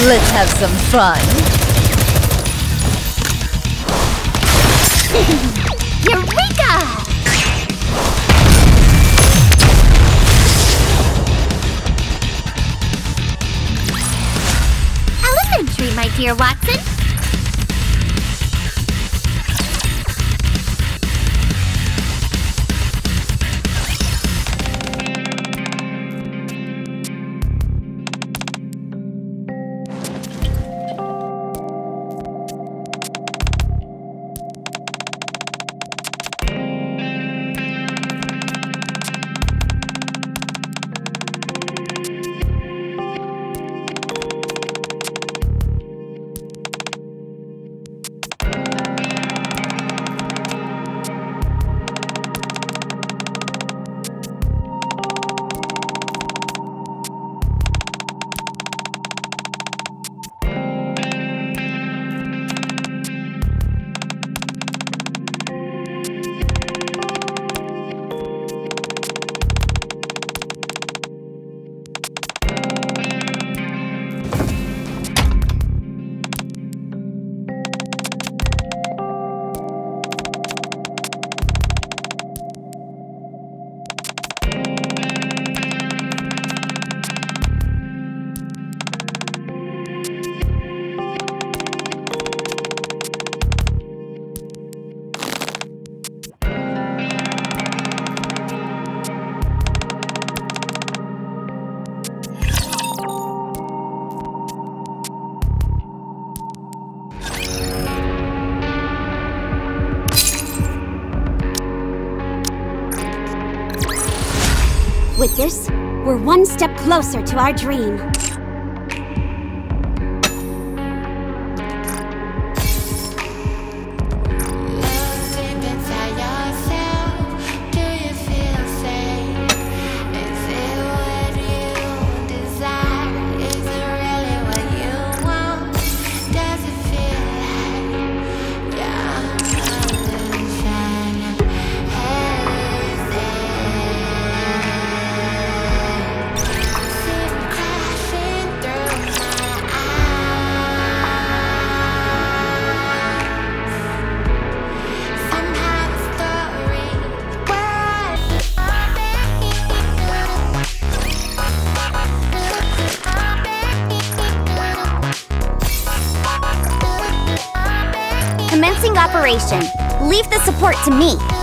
Let's have some fun. Eureka! Elementary, my dear Watson. With this, we're one step closer to our dream. Commencing operation. Leave the support to me.